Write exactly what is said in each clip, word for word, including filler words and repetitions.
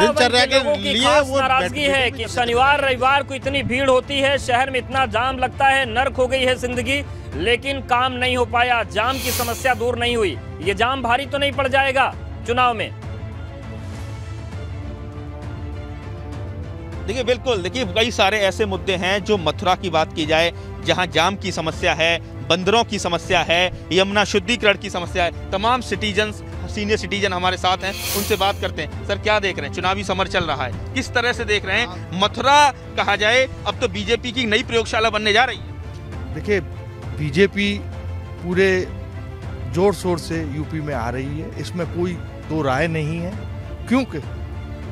दिनचर्या के लिए वो नाराजगी है कि शनिवार रविवार को इतनी भीड़ होती है, शहर में इतना जाम लगता है, नर्क हो गई है जिंदगी, लेकिन काम नहीं हो पाया, जाम की समस्या दूर नहीं हुई। ये जाम भारी तो नहीं पड़ जाएगा चुनाव में? देखिए बिल्कुल, देखिए कई सारे ऐसे मुद्दे हैं, जो मथुरा की बात की जाए जहां जाम की समस्या है, बंदरों की समस्या है, यमुना शुद्धिकरण की समस्या है। तमाम सिटीजन्स, सीनियर सिटीजन हमारे साथ हैं, उनसे बात करते हैं। सर क्या देख रहे हैं, चुनावी समर चल रहा है, किस तरह से देख रहे हैं मथुरा कहा जाए अब तो बीजेपी की नई प्रयोगशाला बनने जा रही है? देखिए बीजेपी पूरे जोर शोर से यूपी में आ रही है, इसमें कोई दो राय नहीं है, क्योंकि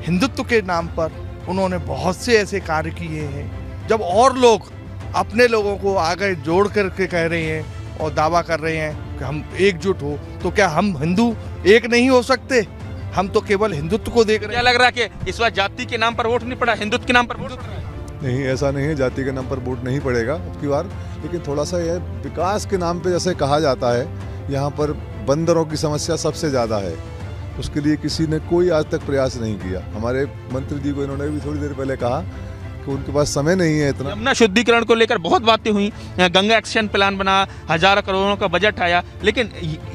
हिंदुत्व के नाम पर उन्होंने बहुत से ऐसे कार्य किए हैं। जब और लोग अपने लोगों को आगे जोड़ करके कह रहे हैं और दावा कर रहे हैं कि हम एकजुट हो, तो क्या हम हिंदू एक नहीं हो सकते? हम तो केवल हिंदुत्व को देख रहे हैं। क्या लग रहा है कि इस बार जाति के नाम पर वोट नहीं पड़ा, हिंदुत्व के नाम पर वोट पड़ा है? नहीं, ऐसा नहीं है, जाति के नाम पर वोट नहीं पड़ेगा अब की बार, लेकिन थोड़ा सा यह विकास के नाम पर जैसे कहा जाता है, यहाँ पर बंदरों की समस्या सबसे ज़्यादा है, उसके लिए किसी ने कोई आज तक प्रयास नहीं किया। हमारे मंत्री जी को इन्होंने भी थोड़ी देर पहले कहा कि उनके पास समय नहीं है इतना। यमुना शुद्धिकरण को लेकर बहुत बातें हुई, गंगा एक्शन प्लान बना, हजारों करोड़ों का बजट आया, लेकिन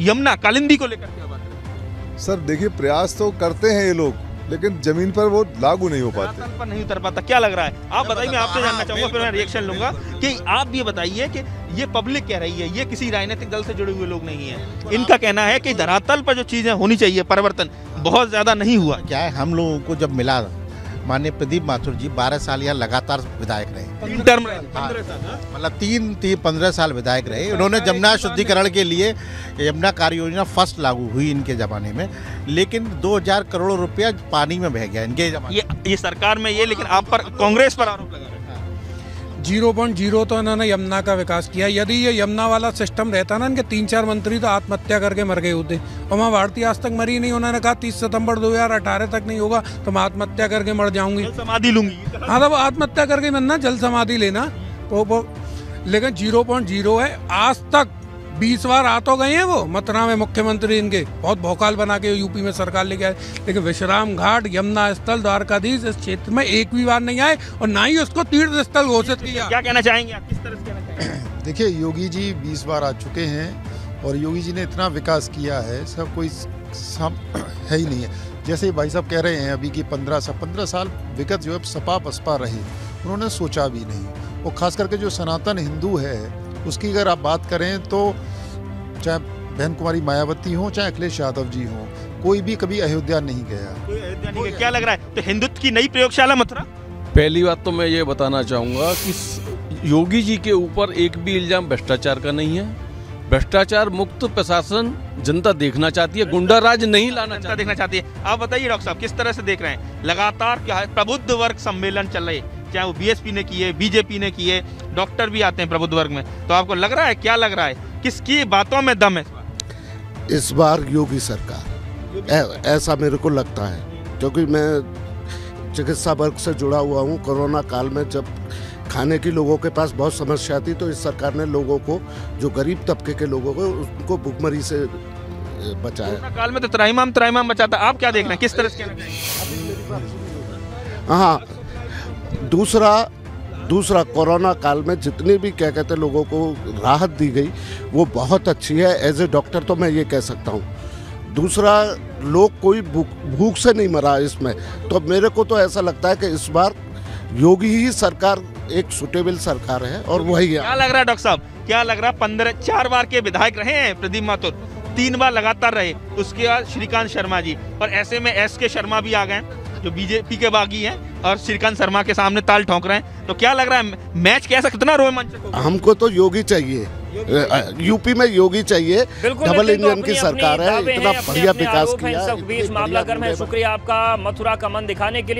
यमुना कालिंदी को लेकर क्या बात है? सर देखिए प्रयास तो करते हैं ये लोग, लेकिन जमीन पर वो लागू नहीं हो पाते, पर नहीं उतर पाता। क्या लग रहा है आप बताइए, मैं आपसे जानना चाहूंगा, फिर मैं रिएक्शन लूंगा कि आप ये बताइए कि ये पब्लिक कह रही है, ये किसी राजनीतिक दल से जुड़े हुए लोग नहीं है, इनका कहना है कि धरातल पर जो चीजें होनी चाहिए, परिवर्तन बहुत ज्यादा नहीं हुआ। क्या है, हम लोगों को जब मिला माननीय प्रदीप माथुर जी बारह साल या लगातार विधायक रहे, टर्म मतलब तीन तीन पंद्रह साल विधायक रहे। उन्होंने यमुना शुद्धिकरण के लिए यमुना कार्य योजना फर्स्ट लागू हुई इनके ज़माने में, लेकिन दो हज़ार करोड़ रुपया पानी में बह गया इनके जमाने। ये ये सरकार में ये, लेकिन आप पर कांग्रेस पर आरोप लगा रहे हैं जीरो पॉइंट जीरो तो इन्होंने यमुना का विकास किया। यदि ये यमुना वाला सिस्टम रहता ना, इनके तीन चार मंत्री तो आत्महत्या करके मर गए होते। उमा भारती आज तक मरी नहीं, उन्होंने कहा तीस सितंबर दो हज़ार अठारह तक नहीं होगा तो मैं आत्महत्या करके मर जाऊंगी, समाधि लूंगी। हाँ तो आत्महत्या करके मरना, जल समाधि लेना वो, वो लेकिन जीरो पॉइंट जीरो है। आज तक बीस बार आ तो गए हैं वो मथुरा में, मुख्यमंत्री इनके बहुत भौकाल बना के यूपी में सरकार लेके आए, लेकिन विश्राम घाट, यमुना स्थल, द्वारकाधीश इस क्षेत्र में एक भी बार नहीं आए और ना ही उसको तीर्थ स्थल घोषित किया। क्या कहना चाहेंगे आप, किस तरह से कहना चाहेंगे? देखिए योगी जी बीस बार आ चुके हैं और योगी जी ने इतना विकास किया है, सब कोई सब है ही नहीं है। जैसे भाई साहब कह रहे हैं अभी कि पंद्रह साल पंद्रह साल विगत जो है सपा बसपा रही, उन्होंने सोचा भी नहीं। और खास करके जो सनातन हिंदू है उसकी अगर आप बात करें तो चाहे बहन कुमारी मायावती हो, चाहे अखिलेश यादव जी हो, कोई भी कभी अयोध्या नहीं गया, कोई अयोध्या नहीं गया। क्या लग रहा है तो हिंदुत्व की नई प्रयोगशाला मथुरा? पहली बात तो मैं ये बताना चाहूँगा कि योगी जी के ऊपर एक भी इल्जाम भ्रष्टाचार का नहीं है। भ्रष्टाचार मुक्त प्रशासन जनता देखना चाहती है, गुंडा राज नहीं लाना जनता देखना चाहती है। आप बताइए डॉक्टर साहब किस तरह से देख रहे हैं, लगातार क्या है प्रबुद्ध वर्ग सम्मेलन चल रहे हैं, चाहे वो बीएसपी ने किए, बीजेपी ने किए, डॉक्टर भी आते हैं प्रबुद्ध वर्ग में, तो आपको लग रहा है क्या लग रहा है किसकी बातों में दम है इस बार योगी सरकार? ऐसा मेरे को लगता है, क्योंकि मैं चिकित्सा वर्ग से जुड़ा हुआ हूँ। कोरोना काल में जब खाने की लोगों के पास बहुत समस्या थी, तो इस सरकार ने लोगों को, जो गरीब तबके के लोगों को, उनको भुखमरी से बचाया। कोरोना काल में तो त्राईमाम त्राईमाम बचाता, आप क्या देख रहे हैं किस तरह से? हाँ दूसरा दूसरा कोरोना काल में जितनी भी क्या कहते लोगों को राहत दी गई वो बहुत अच्छी है, एज ए डॉक्टर तो मैं ये कह सकता हूँ। दूसरा लोग कोई भूख से नहीं मरा इसमें, तो मेरे को तो ऐसा लगता है कि इस बार योगी ही सरकार एक सुटेबल सरकार है और वही है। क्या लग रहा है डॉक्टर साहब, क्या लग रहा है? पंद्रह चार बार के विधायक रहे हैं प्रदीप माथुर, तीन बार लगातार रहे, उसके बाद श्रीकांत शर्मा जी, और ऐसे में एस के शर्मा भी आ गए जो बीजेपी के बागी हैं और श्रीकांत शर्मा के सामने ताल ठोक रहे हैं, तो क्या लग रहा है मैच कैसा, कितना रोमांचक होगा? हमको तो योगी चाहिए, योगी यूपी में योगी चाहिए, डबल इंजन की सरकार है, इतना बढ़िया विकास किया। शुक्रिया आपका मथुरा का मन दिखाने के लिए।